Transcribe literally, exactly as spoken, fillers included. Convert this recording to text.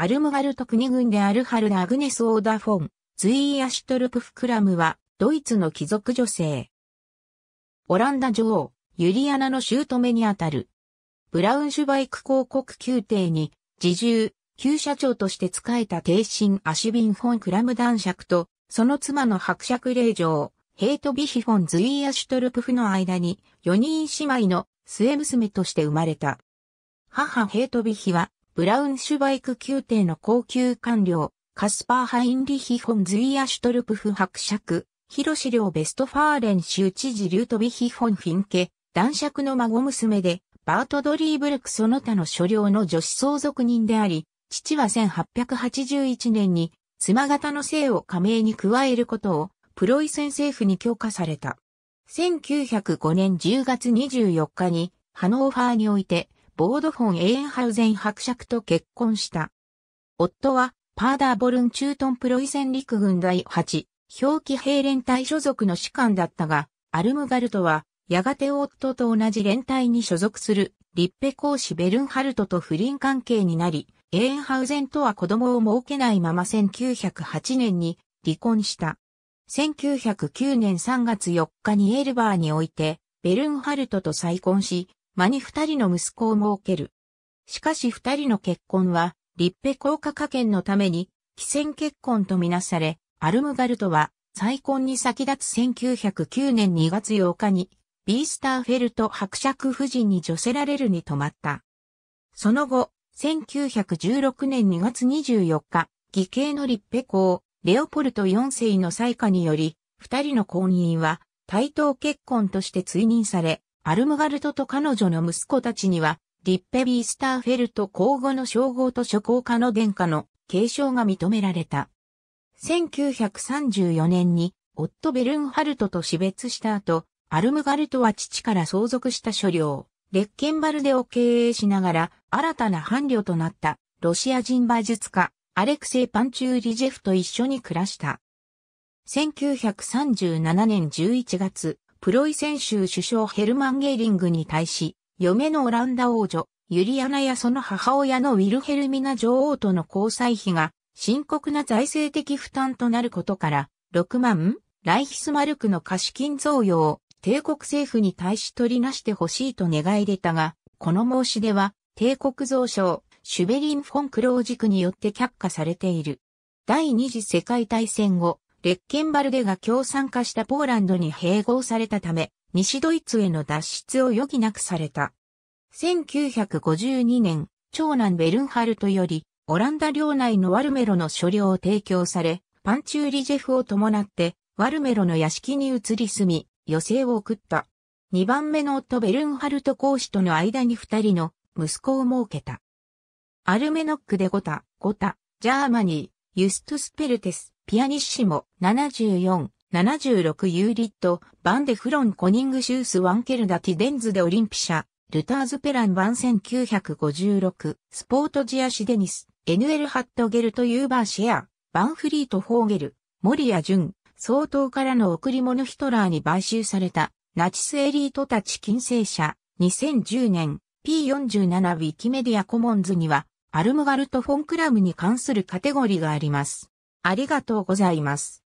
アルムガルト国軍であるハルダ・アグネス・オーダ・フォン、ズイー・アシュトルプ・フクラムは、ドイツの貴族女性。オランダ女王、ユリアナの姑にあたる。ブラウンシュバイク公国宮廷に、侍従、旧社長として仕えた帝臣アシュビン・フォン・クラム男爵と、その妻の伯爵令嬢、ヘートビヒ・フォン・ズイー・アシュトルプ・フの間に、よにん姉妹の末娘として生まれた。母ヘートビヒは、ブラウンシュバイク宮廷の高級官僚、カスパー・ハインリヒ・フォン・ズイー・アシュトルプフ伯爵、広司領ベストファーレン州知事リュートヴィヒ・フォン・フィンケ、男爵の孫娘で、バート・ドリーブルクその他の所領の女子相続人であり、父はせんはっぴゃくはちじゅういちねんに、妻方の姓を加盟に加えることを、プロイセン政府に許可された。せんきゅうひゃくごねんじゅうがつにじゅうよっかに、ハノーファーにおいて、ボード・フォン・エーエンハウゼン伯爵と結婚した。夫は、パーダーボルン駐屯プロイセン陸軍だいはち、驃騎兵連隊所属の士官だったが、アルムガルトは、やがて夫と同じ連隊に所属する、立派公子ベルンハルトと不倫関係になり、エーエンハウゼンとは子供を設けないまませんきゅうひゃくはちねんに離婚した。せんきゅうひゃくきゅうねんさんがつよっかにエルバーにおいて、ベルンハルトと再婚し、間に二人の息子を設ける。しかし二人の結婚は、立派効果加減のために、既選結婚とみなされ、アルムガルトは、再婚に先立つせんきゅうひゃくきゅうねんにがつようかに、ビースターフェルト伯爵夫人に女せられるに止まった。その後、せんきゅうひゃくじゅうろくねんにがつにじゅうよっか、義兄の立派公、レオポルトよんせいの裁可により、二人の婚姻は、対等結婚として追認され、アルムガルトと彼女の息子たちには、リッペ・ビースターフェルト公後の称号と諸公家の殿下の継承が認められた。せんきゅうひゃくさんじゅうよねんに、夫ベルンハルトと死別した後、アルムガルトは父から相続した所領、レッケンバルデを経営しながら、新たな伴侶となった、ロシア人馬術家、アレクセイ・パンチューリジェフと一緒に暮らした。せんきゅうひゃくさんじゅうななねんじゅういちがつ、プロイセン州首相ヘルマン・ゲーリングに対し、嫁のオランダ王女、ユリアナやその母親のウィルヘルミナ女王との交際費が深刻な財政的負担となることから、ろくまんライヒスマルクの貸金贈与を帝国政府に対し取りなしてほしいと願い出たが、この申し出は帝国蔵相、シュベリン・フォン・クロージクによって却下されている。第二次世界大戦後、レッケンバルデが共産化したポーランドに併合されたため、西ドイツへの脱出を余儀なくされた。せんきゅうひゃくごじゅうにねん、長男ベルンハルトより、オランダ領内のワルメロの所領を提供され、パンチューリジェフを伴って、ワルメロの屋敷に移り住み、余生を送った。にばんめの夫ベルンハルト公子との間にふたりの息子を設けた。アルメノックでゴタ、ゴタ、ジャーマニー、ユストゥス・ペルテス。ピアニッシモななじゅうよん、ななじゅうろくユーリット、バンデフロンコニングシュースワンケルダティデンズでオリンピシャ、ルターズペラン版せんきゅうひゃくごじゅうろく、スポートジアシデニス、エヌエルハットゲルトユーバーシェア、バンフリートホーゲル、モリア・ジュン、総統からの贈り物ヒトラーに買収された、ナチスエリートたち近世者、にせんじゅうねん、ピーよんじゅうなな ウィキメディアコモンズには、アルムガルト・フォン・クラムに関するカテゴリーがあります。ありがとうございます。